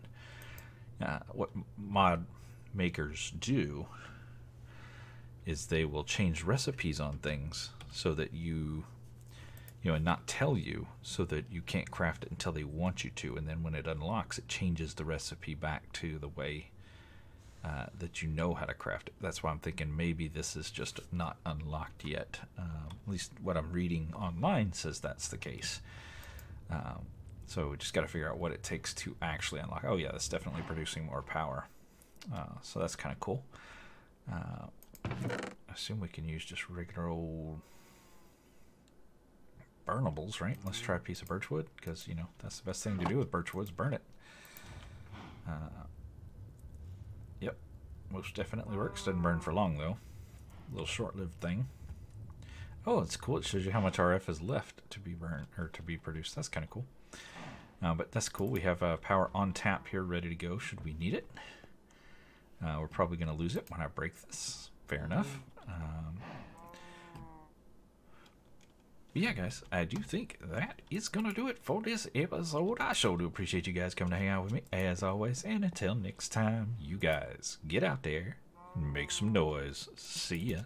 what mod makers do is they will change recipes on things so that you know, and not tell you, so that you can't craft it until they want you to, and then when it unlocks, it changes the recipe back to the way that you know how to craft it. That's why I'm thinking maybe this is just not unlocked yet. At least what I'm reading online says that's the case. So we just got to figure out what it takes to actually unlock. Oh yeah, that's definitely producing more power. So that's kind of cool. I assume we can use just regular old burnables, right? Let's try a piece of birchwood, because, you know, that's the best thing to do with birchwood's burn it. Yep, most definitely works. Doesn't burn for long, though. A little short-lived thing. Oh, it's cool. It shows you how much RF is left to be burned, or to be produced. That's kind of cool. But that's cool. We have power on tap here, ready to go should we need it. We're probably going to lose it when I break this. Fair enough. But yeah, guys, I do think that is going to do it for this episode. I sure do appreciate you guys coming to hang out with me, as always. And until next time, you guys, get out there and make some noise. See ya.